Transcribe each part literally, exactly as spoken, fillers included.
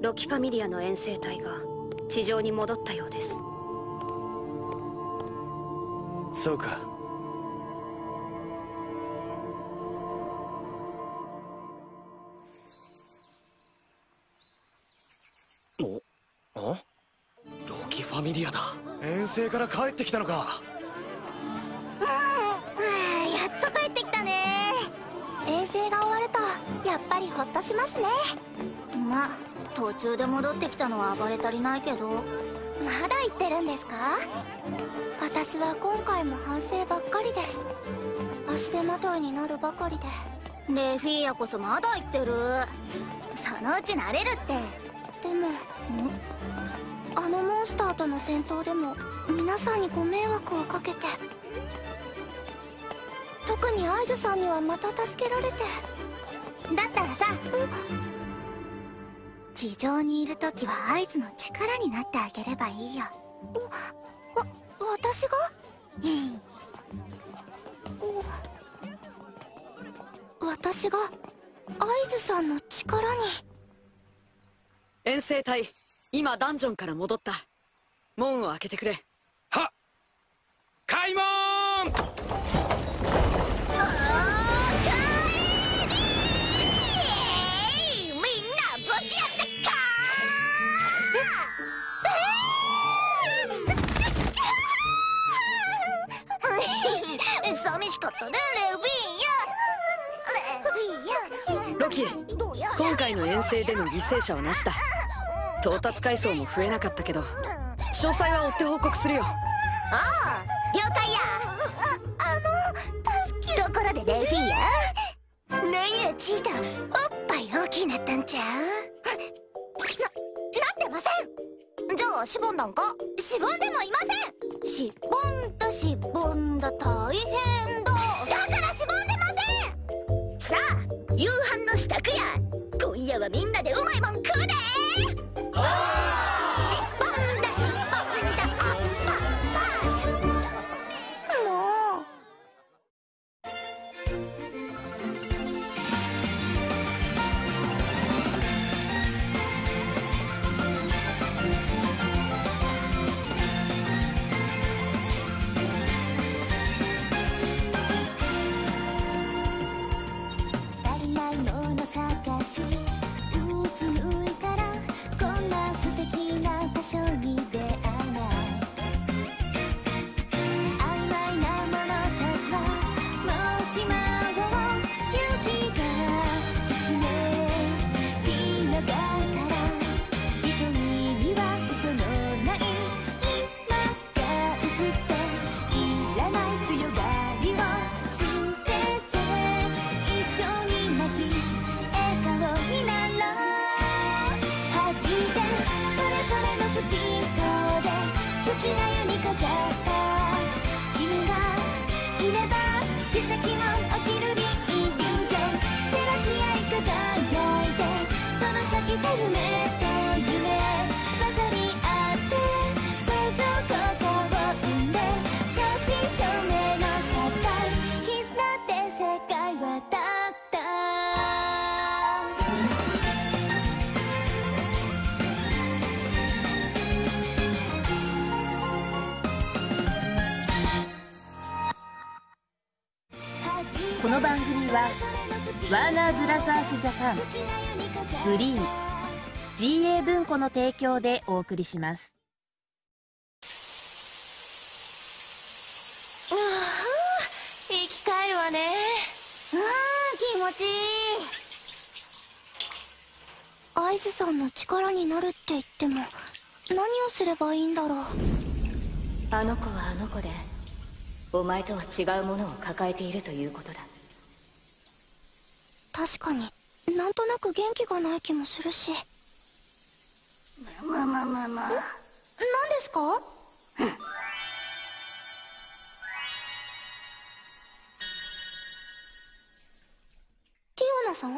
ロキファミリアの遠征隊が地上に戻ったようです。そうか。お、あ？ロキファミリアだ。遠征から帰ってきたのか。うん、やっと帰ってきたね。遠征が終わるとやっぱりホッとしますね。まあ途中で戻ってきたのは暴れ足りないけど。まだ言ってるんですか？私は今回も反省ばっかりです。足手まといになるばかりで。レフィーヤこそまだ言ってる。そのうち慣れるって。でもあのモンスターとの戦闘でも皆さんにご迷惑をかけて、特にアイズさんにはまた助けられて。だったらさ、うん、地上にいる時はアイズの力になってあげればいいよ。わ私が私がアイズさんの力に。遠征隊今ダンジョンから戻った。門を開けてくれ。はっ、開門。おー、帰りー。みんな無事やったかー。寂しかったね、レフィーヤ。レフィーヤ。ロキ、今回の遠征での犠牲者はなしだ。到達回数も増えなかったけど、詳細は追って報告するよ。ああ、了解や。あ, あの助けところでレフィーヤ、なんやチーター、おっぱい大きいなったんちゃう？な、なってません。じゃあしぼんだんか？しぼんでもいません。しぼんだしぼんだ大変だ。だからしぼんでません。さあ夕飯の支度や。今夜はみんなでうまいもん食うで。しっぽんだしっぽんだあっぱっぱ。もう足りないもの探しうつむいたら、素敵な場所に出会えない。曖昧なものたちはもうしまおう。雪が一面広がったら瞳には嘘のない今が映っていらない強がりを捨てて一緒に泣き笑顔になろう。初めてそれのスピードで好きなように飾った。君がいれば奇跡も起きる。ビーフュージョン照らし合い輝いて、その先で夢と夢混ざり合って最上高を生んで正真正銘の合体。絆で世界はたったこの番組はワーナーブラザースジャパン、グリーン、ジーエー 文庫の提供でお送りします。ああ、生き返るわね。ああ、気持ちいい。アイズさんの力になるって言っても何をすればいいんだろう。あの子はあの子でお前とは違うものを抱えているということだ。確かになんとなく元気がない気もするし。まあまあまあまあ。何ですか？ティオナさん？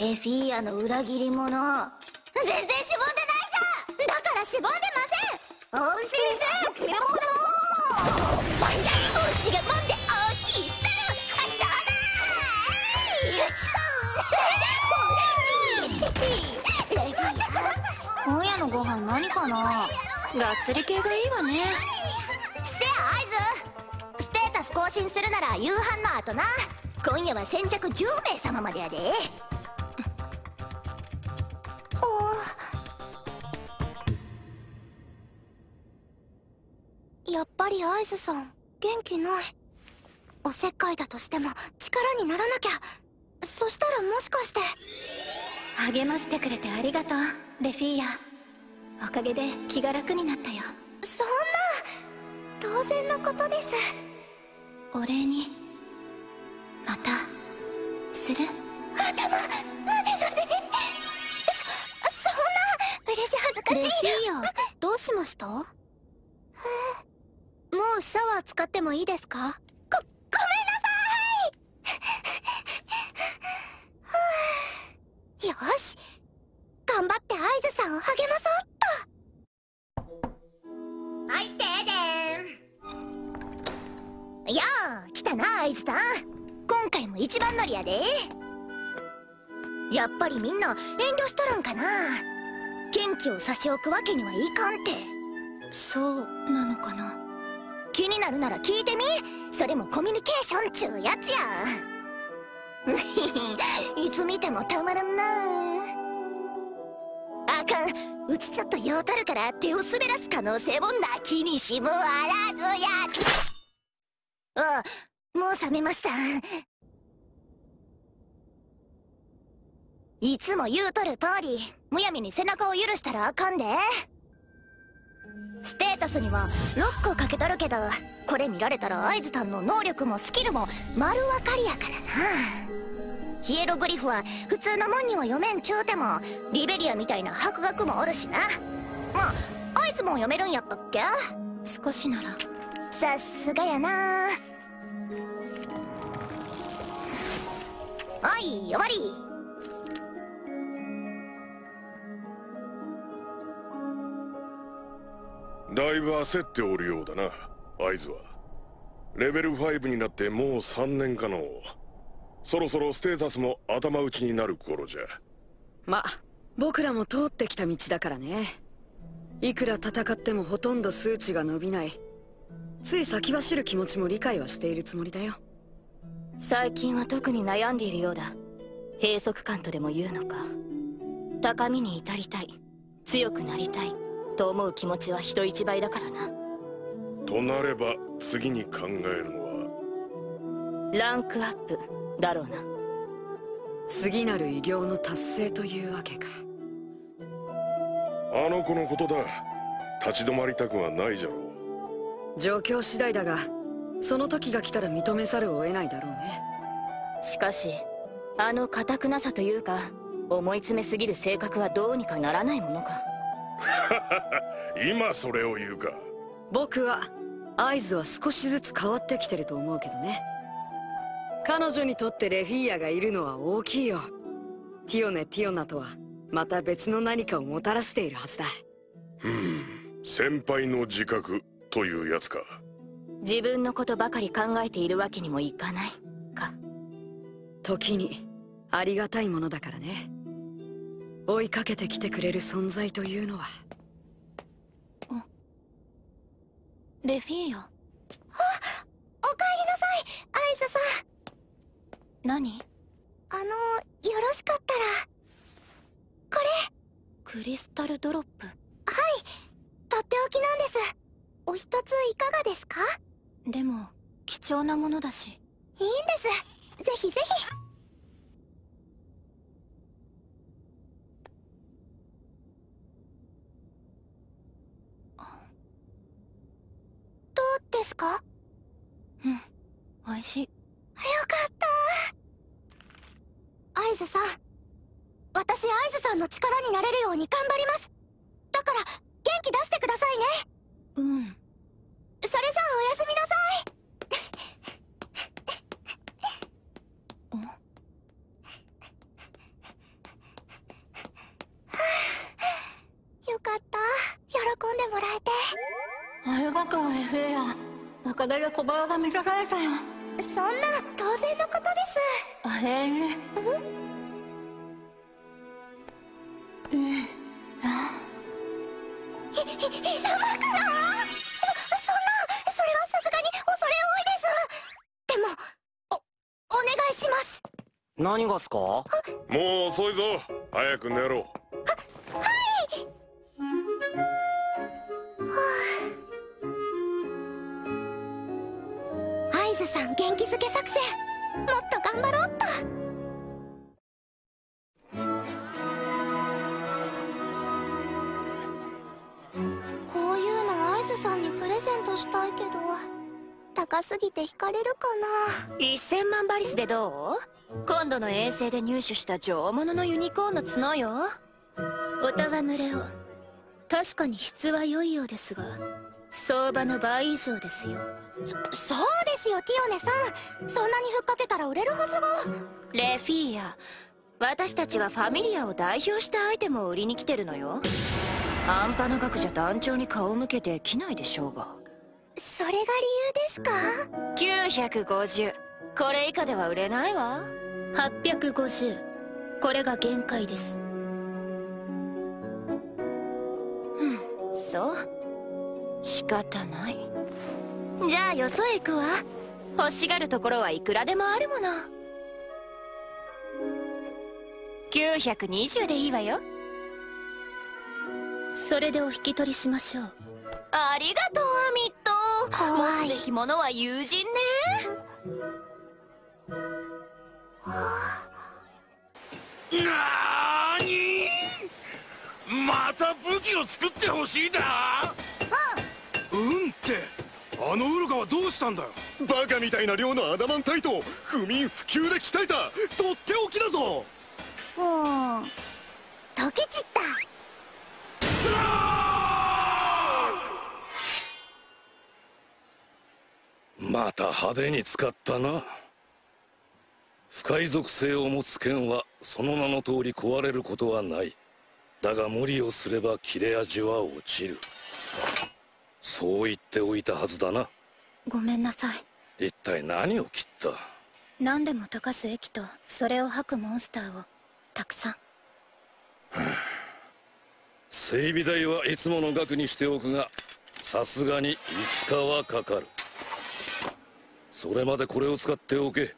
レフィーヤの裏切り者。全然しぼんでないじゃん。だからしぼんでません。おいしいね、ピロロー。おいしい、おうちがもんで大きいしたる。あららー。よっしゃー。のご飯何かな。がっつり系がいいわね。せや合図。ステータス更新するなら夕飯の後な。今夜は先着じゅう名様までやで。おやっぱりアイズさん元気ない。おせっかいだとしても力にならなきゃ。そしたらもしかして。励ましてくれてありがとうレフィーヤ。おかげで気が楽になったよ。そんな当然のことです。お礼にまたする。頭なでなで。そ, そんな嬉し恥ずかしい。レフィーヤどうしました？もうシャワー使ってもいいですか？ごめんなさい。よし頑張ってアイズさんを励まそうっと。はい停電。いやー来たなアイズさん。今回も一番乗りやで。やっぱりみんな遠慮しとるんかな。元気を差し置くわけにはいかんて。そうなのかな。気になるなら聞いてみ。それもコミュニケーションちゅうやつや。いつ見てもたまらんなあ。あかんうちちょっと用たるから手を滑らす可能性もなきにしもあらずや。あもう冷めました。いつも言うとる通りむやみに背中を許したらあかんで。ステータスにはロックをかけとるけどこれ見られたらアイズさんの能力もスキルも丸分かりやからな。ヒエログリフは普通のもんには読めんちゅうてもリベリアみたいな博学もおるしな。まあアイズも読めるんやったっけ。少しなら。さすがやな。おい終わり。だいぶ焦っておるようだなアイズは。レベルごになってもうさんねんかの。そろそろステータスも頭打ちになる頃じゃ。ま僕らも通ってきた道だからね。いくら戦ってもほとんど数値が伸びない。つい先走る気持ちも理解はしているつもりだよ。最近は特に悩んでいるようだ。閉塞感とでも言うのか。高みに至りたい強くなりたいと思う気持ちは人一倍だからな。となれば次に考えるのはランクアップだろうな。次なる偉業の達成というわけか。あの子のことだ。立ち止まりたくはないじゃろう。状況次第だがその時が来たら認めざるを得ないだろうね。しかしあの堅くなさというか思い詰めすぎる性格はどうにかならないものか。今それを言うか。僕はアイズは少しずつ変わってきてると思うけどね。彼女にとってレフィーヤがいるのは大きいよ。ティオネ・ティオナとはまた別の何かをもたらしているはずだ。うん、先輩の自覚というやつか。自分のことばかり考えているわけにもいかないか。時にありがたいものだからね追いかけてきてくれる存在というのは。レフィーヤ。あ、おかえりなさいアイズさん。何？あのよろしかったらこれ。クリスタルドロップ。はいとっておきなんです。お一ついかがですか？でも貴重なものだし。いいんですぜひぜひ。どうですか？うん、おいしい。よかったー。アイズさん、私アイズさんの力になれるように頑張ります。だから元気出してくださいね。うん、それじゃあおやすみなさい。よかった喜んでもらえて。ありがとうレフィーヤ。おかげで小腹が満たされたよ。そんな当然のことです。お礼に。うん、うん、あ何がすか？もう遅いぞ。早く寝ろ。は、はい。はあ、アイズさん元気づけ作戦、もっと頑張ろうっと。こういうのアイズさんにプレゼントしたいけど、高すぎて引かれるかな。いっせんまんバリスでどう？今度の遠征で入手した上物のユニコーンの角よ。おたわむれを、確かに質は良いようですが相場の倍以上ですよ。そ、そうですよティオネさん、そんなにふっかけたら売れるはずが。レフィーヤ、私たちはファミリアを代表したアイテムを売りに来てるのよ。半端な額じゃ団長に顔向けできないでしょうが。それが理由ですか？きゅうひゃくごじゅう、これ以下では売れないわ。はっぴゃくごじゅう、これが限界です。うん、そう、仕方ない。じゃあよそへ行くわ。欲しがるところはいくらでもあるもの。きゅうひゃくにじゅうでいいわよ。それでお引き取りしましょう。ありがとうアミット、かわいい。持つべきものは友人ね。なーにー、また武器を作ってほしいだ。うんって、あのウルガはどうしたんだよ。バカみたいな量のアダマンタイトを不眠不休で鍛えた、とっておきだぞ。うん、溶けちった。また派手に使ったな。不快属性を持つ剣はその名の通り壊れることはない。だが無理をすれば切れ味は落ちる。そう言っておいたはずだな。ごめんなさい。一体何を切った？何でも溶かす液とそれを吐くモンスターをたくさん。整備代はいつもの額にしておくが、さすがにいつかはかかる。それまでこれを使っておけ。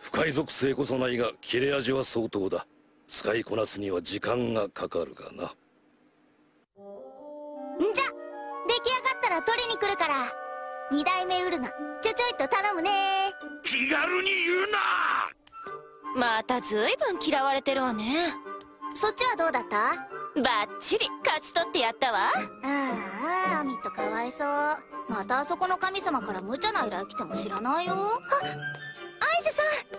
不快属性こそないが切れ味は相当だ。使いこなすには時間がかかるがな。んじゃ、出来上がったら取りに来るから、二代目ウルガちょちょいと頼むね。気軽に言うな。また随分嫌われてるわね。そっちはどうだった？バッチリ勝ち取ってやったわ。ああ、アミットかわいそう。またあそこの神様から無茶な依頼来ても知らないよ。あっ、アイズさん、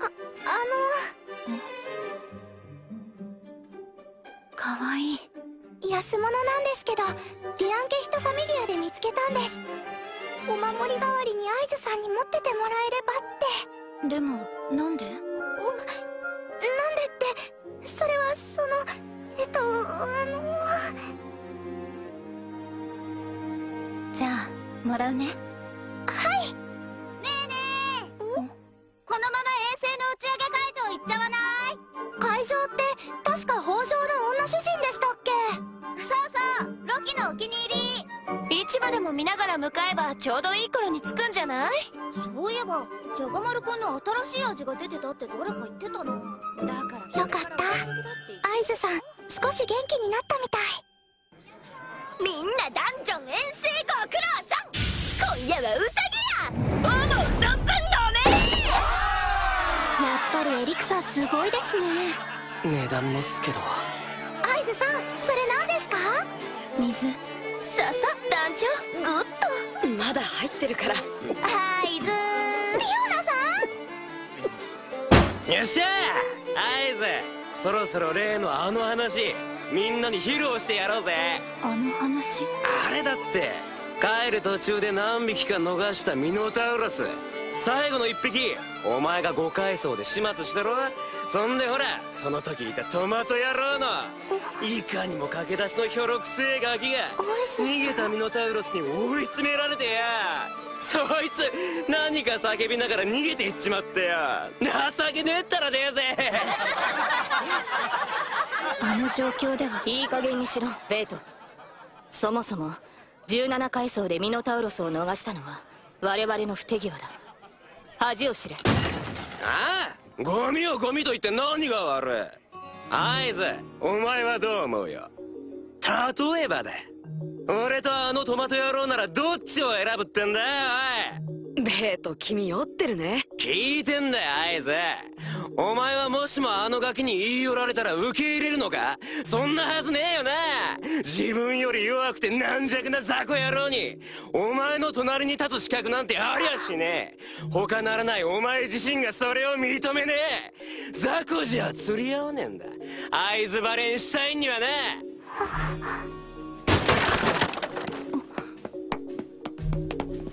あのかわいい安物なんですけど、ディアンケヒトファミリアで見つけたんです。お守り代わりにアイズさんに持っててもらえればって。でもなんで？なんでって、それはそのえっとあのじゃあもらうね。はい。ねえねえ、このまま確か北条の女主人でしたっけ？そうそう、ロキのお気に入り。市場でも見ながら向かえばちょうどいい頃に着くんじゃない？そういえばじゃがまるくんの新しい味が出てたって誰か言ってたな。だからよかった、アイズさん少し元気になったみたい。みんなダンジョン遠征ご苦労さん。今夜は宴だ。おのさんぷんのめ。やっぱりエリクサーすごいですね。値段もすけど。アイズさん、それ何ですか？水。ささ、団長グッと。まだ入ってるから。アイズー、ティオナさん、よっしゃアイズ、そろそろ例のあの話みんなに披露してやろうぜ。あの話、あれだって、帰る途中で何匹か逃したミノタウロス、最後のいっぴきお前が五階層で始末したろ。そんでほら、その時いたトマト野郎のいかにも駆け出しのひょろくせえガキが逃げたミノタウロスに追い詰められてや、そいつ何か叫びながら逃げていっちまってや、情けねえったらねえぜあの状況ではいい加減にしろベイト。そもそもじゅうななかいそうでミノタウロスを逃したのは我々の不手際だ。恥を知れ。ああ、ゴミをゴミと言って何が悪い。アイズ、お前はどう思うよ。例えばだ、俺とあのトマト野郎ならどっちを選ぶってんだよ。おいベート、君酔ってるね。聞いてんだよアイズ、お前はもしもあのガキに言い寄られたら受け入れるのか。そんなはずねえよな。自分より弱くて軟弱な雑魚野郎にお前の隣に立つ資格なんてありゃしねえ。他ならないお前自身がそれを認めねえ。雑魚じゃ釣り合わねえんだ会津バレンシュタインにはな。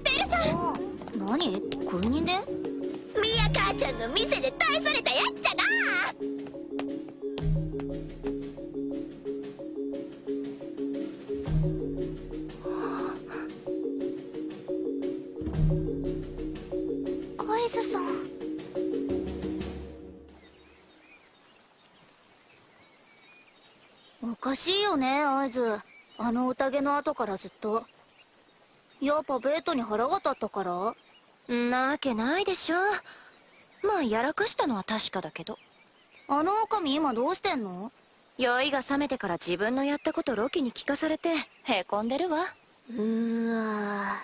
ベルさん、何食い逃げ。ミヤ母ちゃんの店で大それたやっちゃな。アイズさん、おかしいよねアイズ、あの宴の後からずっと。やっぱベートに腹が立ったから。なわけないでしょ。まあやらかしたのは確かだけど。あの狼今どうしてんの。酔いが覚めてから自分のやったことロキに聞かされてへこんでるわ。うーわ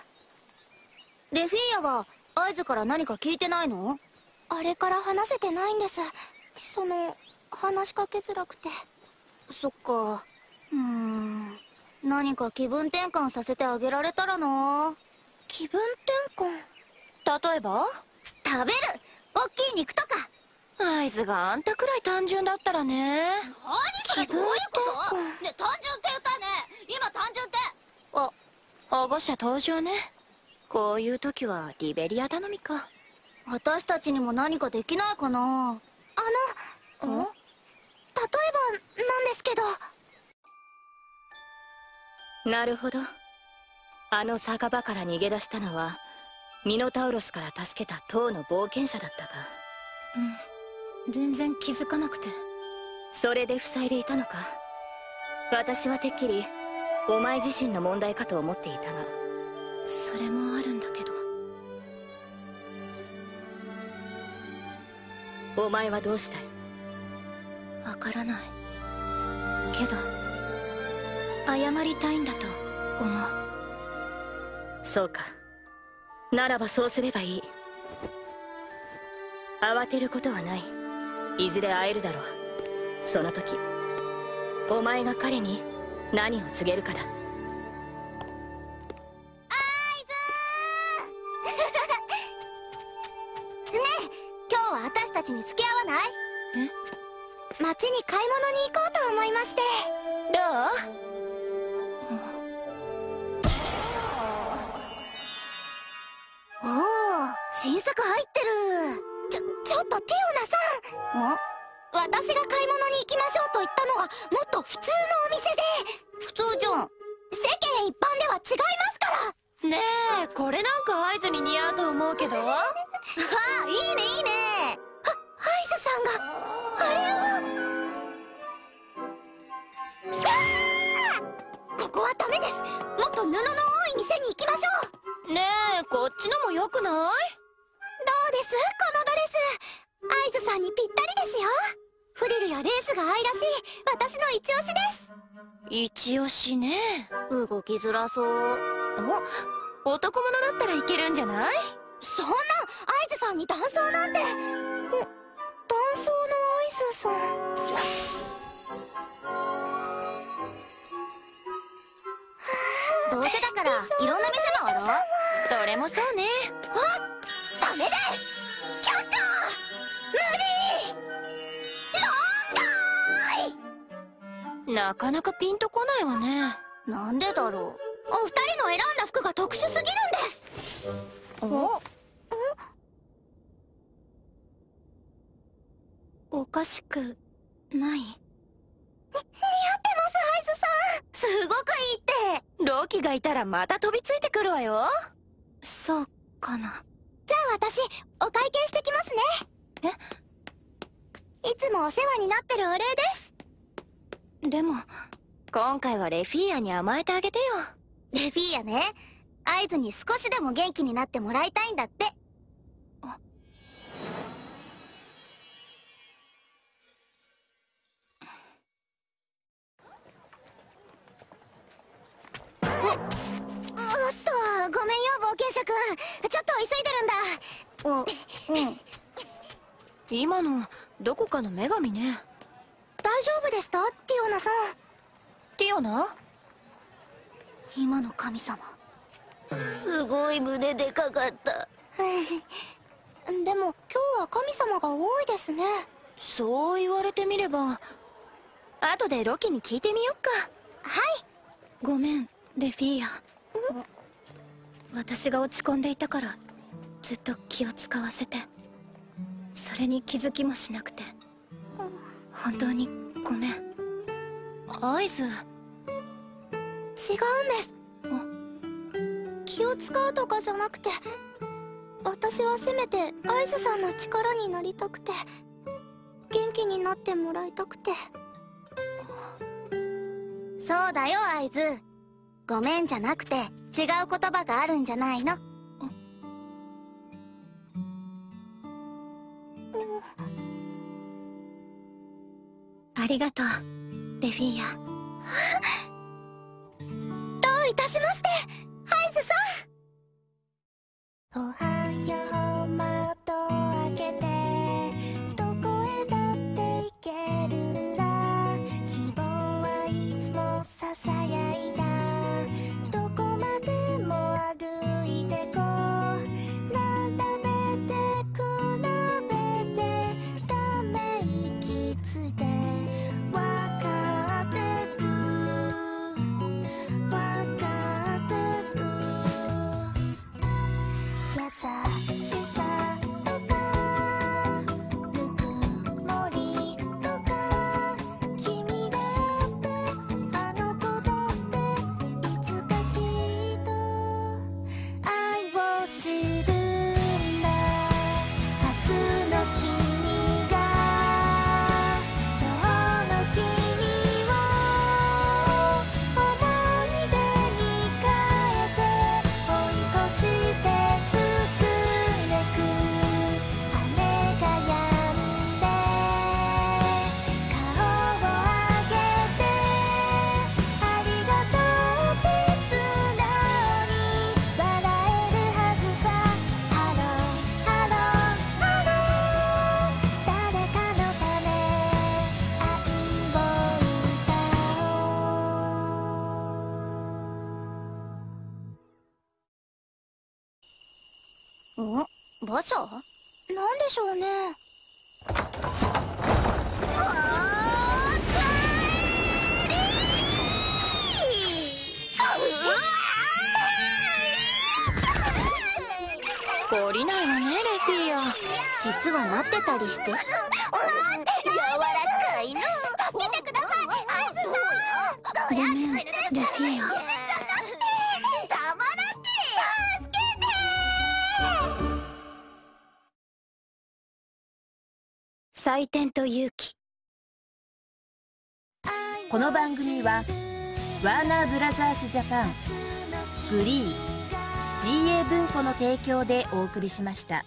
ー。レフィーヤは合図から何か聞いてないの。あれから話せてないんです。その話しかけづらくて。そっか。うーん、何か気分転換させてあげられたらな。気分転換、例えば食べる大きい肉とか。合図があんたくらい単純だったらね。何それ、どういうことね。単純って言ったね今。単純ってあ、保護者登場ね。こういう時はリベリア頼みか。私たちにも何かできないかな。あのん例えばなんですけど。なるほど、あの酒場から逃げ出したのはミノタウロスから助けた塔の冒険者だったか。うん、全然気づかなくて。それで塞いでいたのか。私はてっきりお前自身の問題かと思っていたが。それもあるんだけど。お前はどうしたい。わからないけど謝りたいんだと思う。そうか、ならばそうすればいい。慌てることはない。いずれ会えるだろう。その時お前が彼に何を告げるかだ。アイズーねえ、今日は私たちに付き合わない？え？町に買い物に行こうと思いまして。どう？おお、新作入ってる。ちょちょっとティオナさん。私が買い物に行きましょうと言ったのがもっと普通のお店で。普通じゃん。世間一般では違いますからねえ。これなんかアイズに似合うと思うけど。ああいいねいいね。あ、アイズさんがあれを。ここはダメです。もっと布の多い店に行きましょう。ねえ、こっちのも良くない？どうです？このドレス、アイズさんにぴったりですよ。フリルやレースが愛らしい、私の一押しです。一押しね。動きづらそう。お、男物だったらいけるんじゃない？そんな、アイズさんに男装なんて。お、男装のアイズさん。どうせだから、いろんな店もあろう。それもそうね。あ、ダメです。キャッター、無理。なかなかピンとこないわね。なんでだろう。お二人の選んだ服が特殊すぎるんです。お、おかしくない。に似合ってますアイズさん。すごくいいって。ロキがいたらまた飛びついてくるわよ。そうかな。じゃあ私お会計してきますね。え、いつもお世話になってるお礼です。でも今回はレフィーヤに甘えてあげてよ。レフィーヤね、合図に少しでも元気になってもらいたいんだって。あ、う, うっとごめんよ冒険者くん、ちょっと急いでるんだ。うん、今のどこかの女神ね。大丈夫でしたティオナさん。ティオナ、今の神様すごい胸でかかった。でも今日は神様が多いですね。そう言われてみれば。後でロキに聞いてみよっか。はい。ごめんレフィーヤ、私が落ち込んでいたからずっと気を使わせて、それに気づきもしなくて本当にごめん。合図違うんです。気を使うとかじゃなくて、私はせめてアイズさんの力になりたくて、元気になってもらいたくて。そうだよアイズ、ごめんじゃなくて違う言葉があるんじゃないの？ありがとうレフィーヤ。どういたしましてハイズさん。おはよう、窓開けてどこへだって行けるんだ、希望はいつもささやいた、どこまでも歩いてこう、並べて比べてため息ついて、ん？馬車？なんでしょうね。懲りないわねレフィーヤ。実は待ってたりして。柔らかいの。助けてください。ごめんレフィーヤ。採点と勇気。この番組はワーナーブラザースジャパン、グリーン、ジーエー 文庫の提供でお送りしました。